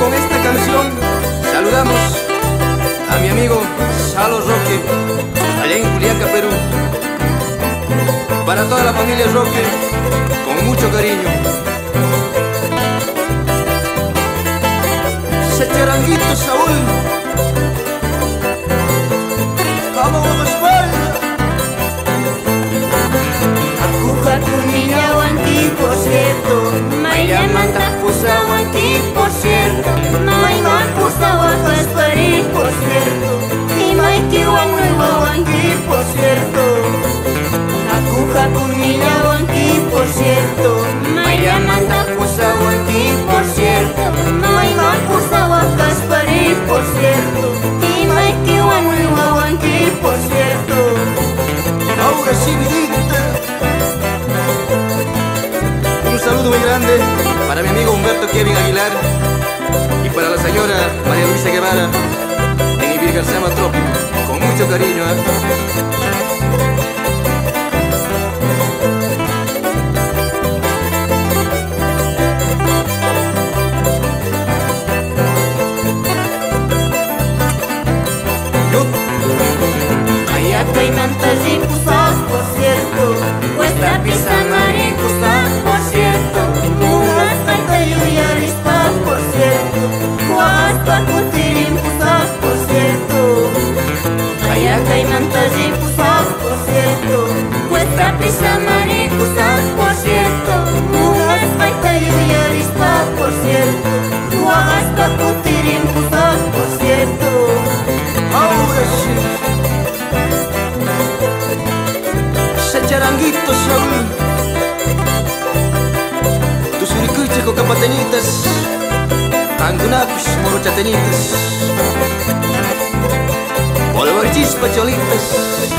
Con esta canción saludamos a mi amigo Saulo Roque, allá en Juliaca, Perú. Para toda la familia Roque, con mucho cariño. Se charanguito, Saúl. Vamos a la espalda. Acuja tu niña, guantí, por cierto. María manda, pusa, guantí, por cierto. Maima, pusa, guantí, por cierto. Y maiki, guantí, por cierto. Acuja tu niña, guantí, por cierto. María manda, pusa, guantí, por cierto. Maima, pusa, guantí, por cierto. Y maiki, guantí, por cierto. Ahora sí, un saludo muy grande para mi amigo Humberto Kevin Aguilar y para la señora María Luisa Guevara en Ibirga, el Sama Trópico, con mucho cariño. Hay mantas y cosas, por cierto. Cuesta pizza maricusa, por cierto. Unas cartas y arispa, por cierto. Cuasta puntirin cosas, por cierto. Ayaca hay mantas y cosas, por cierto. Cuesta pizza maricusa, por cierto. Unas cartas y arispa, por cierto. Cuasta puntirin cosas, por cierto. Ahora sí. Charanguitos, Saúl, tus uricuches con capateñitas, angunapis, morochateñitas, polvorchis, pacholitas.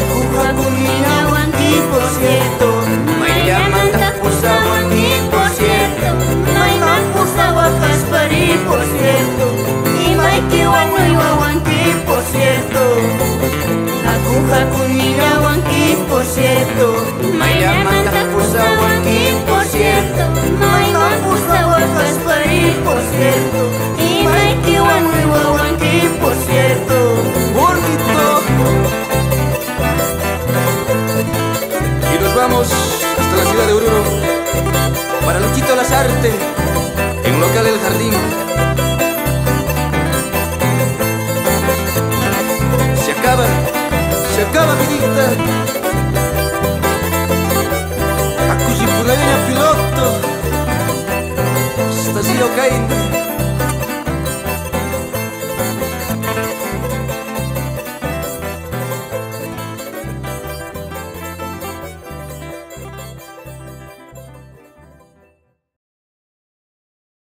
Acuja con mi aguantí, por cierto, me llaman la pusa aguantí, por cierto. Por cierto, y Maiki Wanu Wawanki, por cierto. Acuja Kunina Wanki, por cierto. Maya Manta Pusa Wanki, por cierto. Maima Pusa Wakaspari, por cierto. Y Maiki Wanu Wawanki, por cierto. Bonito. Y nos vamos hasta la ciudad de Oruro para Luchito Lazarte, en local El Jardín. Se acaba mi vida. Acusi por la línea piloto. Está sido caída.